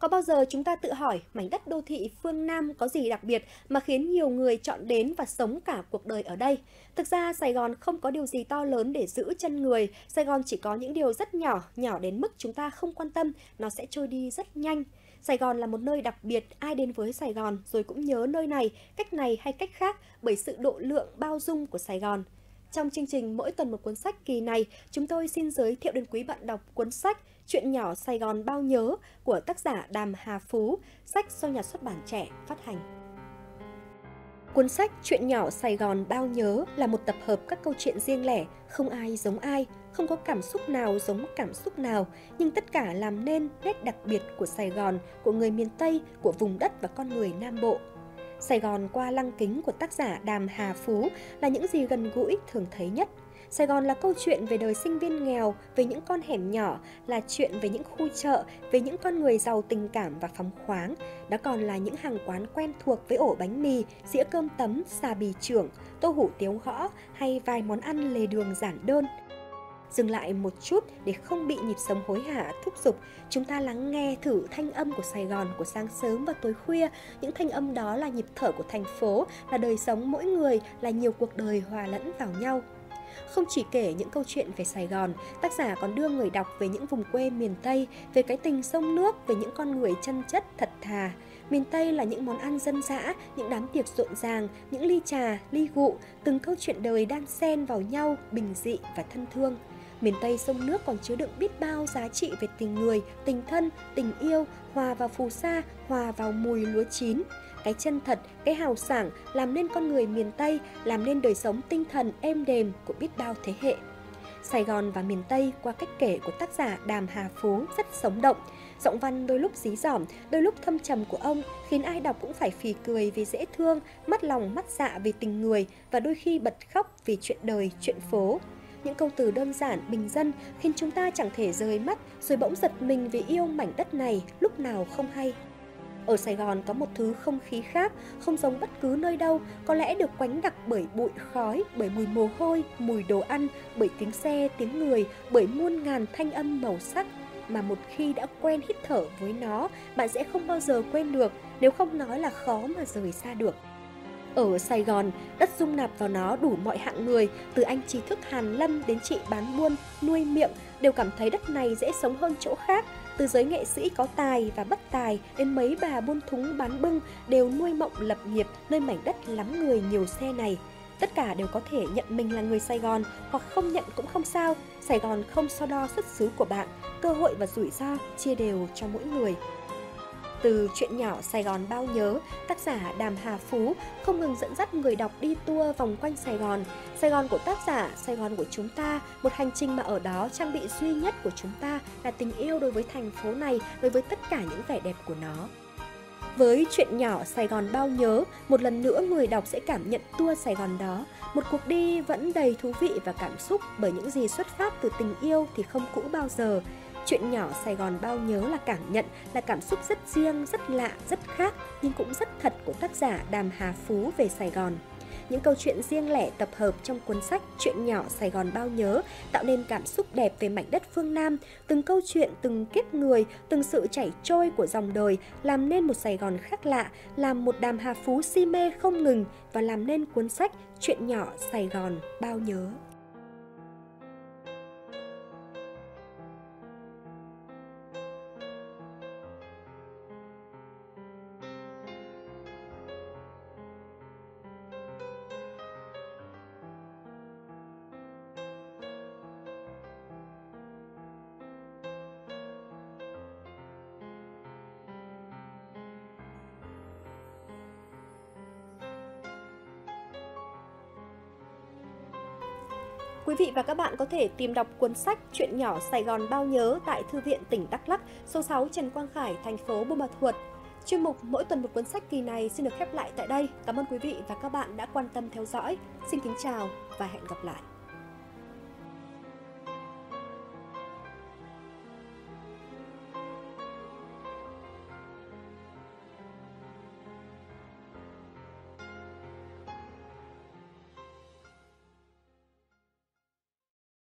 Có bao giờ chúng ta tự hỏi mảnh đất đô thị phương Nam có gì đặc biệt mà khiến nhiều người chọn đến và sống cả cuộc đời ở đây? Thực ra Sài Gòn không có điều gì to lớn để giữ chân người, Sài Gòn chỉ có những điều rất nhỏ, nhỏ đến mức chúng ta không quan tâm, nó sẽ trôi đi rất nhanh. Sài Gòn là một nơi đặc biệt, ai đến với Sài Gòn rồi cũng nhớ nơi này hay cách khác bởi sự độ lượng bao dung của Sài Gòn. Trong chương trình Mỗi tuần một cuốn sách kỳ này, chúng tôi xin giới thiệu đến quý bạn đọc cuốn sách Chuyện nhỏ Sài Gòn bao nhớ của tác giả Đàm Hà Phú, sách do nhà xuất bản Trẻ phát hành. Cuốn sách Chuyện nhỏ Sài Gòn bao nhớ là một tập hợp các câu chuyện riêng lẻ, không ai giống ai, không có cảm xúc nào giống cảm xúc nào, nhưng tất cả làm nên nét đặc biệt của Sài Gòn, của người miền Tây, của vùng đất và con người Nam Bộ. Sài Gòn qua lăng kính của tác giả Đàm Hà Phú là những gì gần gũi thường thấy nhất. Sài Gòn là câu chuyện về đời sinh viên nghèo, về những con hẻm nhỏ, là chuyện về những khu chợ, về những con người giàu tình cảm và phóng khoáng. Đó còn là những hàng quán quen thuộc với ổ bánh mì, dĩa cơm tấm, xà bì trưởng, tô hủ tiếu gõ hay vài món ăn lề đường giản đơn. Dừng lại một chút để không bị nhịp sống hối hả thúc giục, chúng ta lắng nghe thử thanh âm của Sài Gòn của sáng sớm và tối khuya. Những thanh âm đó là nhịp thở của thành phố, là đời sống mỗi người, là nhiều cuộc đời hòa lẫn vào nhau. Không chỉ kể những câu chuyện về Sài Gòn, tác giả còn đưa người đọc về những vùng quê miền Tây, về cái tình sông nước, về những con người chân chất, thật thà. Miền Tây là những món ăn dân dã, những đám tiệc rộn ràng, những ly trà, ly gụ, từng câu chuyện đời đan xen vào nhau, bình dị và thân thương. Miền Tây sông nước còn chứa đựng biết bao giá trị về tình người, tình thân, tình yêu, hòa vào phù sa, hòa vào mùi lúa chín. Cái chân thật, cái hào sảng làm nên con người miền Tây, làm nên đời sống tinh thần êm đềm của biết bao thế hệ. Sài Gòn và miền Tây qua cách kể của tác giả Đàm Hà Phú rất sống động. Giọng văn đôi lúc dí dỏm, đôi lúc thâm trầm của ông khiến ai đọc cũng phải phì cười vì dễ thương, mắt lòng mắt dạ vì tình người và đôi khi bật khóc vì chuyện đời, chuyện phố. Những câu từ đơn giản, bình dân khiến chúng ta chẳng thể rời mắt rồi bỗng giật mình vì yêu mảnh đất này lúc nào không hay. Ở Sài Gòn có một thứ không khí khác, không giống bất cứ nơi đâu, có lẽ được quánh đặc bởi bụi khói, bởi mùi mồ hôi, mùi đồ ăn, bởi tiếng xe, tiếng người, bởi muôn ngàn thanh âm màu sắc. Mà một khi đã quen hít thở với nó, bạn sẽ không bao giờ quên được, nếu không nói là khó mà rời xa được. Ở Sài Gòn, đất dung nạp vào nó đủ mọi hạng người, từ anh trí thức hàn lâm đến chị bán buôn, nuôi miệng, đều cảm thấy đất này dễ sống hơn chỗ khác. Từ giới nghệ sĩ có tài và bất tài đến mấy bà buôn thúng bán bưng đều nuôi mộng lập nghiệp nơi mảnh đất lắm người nhiều xe này. Tất cả đều có thể nhận mình là người Sài Gòn hoặc không nhận cũng không sao. Sài Gòn không so đo xuất xứ của bạn, cơ hội và rủi ro chia đều cho mỗi người. Từ Chuyện nhỏ Sài Gòn bao nhớ, tác giả Đàm Hà Phú không ngừng dẫn dắt người đọc đi tour vòng quanh Sài Gòn. Sài Gòn của tác giả, Sài Gòn của chúng ta, một hành trình mà ở đó trang bị duy nhất của chúng ta là tình yêu đối với thành phố này, đối với tất cả những vẻ đẹp của nó. Với Chuyện nhỏ Sài Gòn bao nhớ, một lần nữa người đọc sẽ cảm nhận tour Sài Gòn đó. Một cuộc đi vẫn đầy thú vị và cảm xúc bởi những gì xuất phát từ tình yêu thì không cũ bao giờ. Chuyện nhỏ Sài Gòn bao nhớ là cảm nhận, là cảm xúc rất riêng, rất lạ, rất khác nhưng cũng rất thật của tác giả Đàm Hà Phú về Sài Gòn. Những câu chuyện riêng lẻ tập hợp trong cuốn sách Chuyện nhỏ Sài Gòn bao nhớ tạo nên cảm xúc đẹp về mảnh đất phương Nam. Từng câu chuyện, từng kiếp người, từng sự chảy trôi của dòng đời làm nên một Sài Gòn khác lạ, làm một Đàm Hà Phú si mê không ngừng và làm nên cuốn sách Chuyện nhỏ Sài Gòn bao nhớ. Quý vị và các bạn có thể tìm đọc cuốn sách Chuyện nhỏ Sài Gòn bao nhớ tại Thư viện tỉnh Đắk Lắk, số 6 Trần Quang Khải, thành phố Buôn Ma Thuột. Chuyên mục Mỗi tuần một cuốn sách kỳ này xin được khép lại tại đây. Cảm ơn quý vị và các bạn đã quan tâm theo dõi. Xin kính chào và hẹn gặp lại.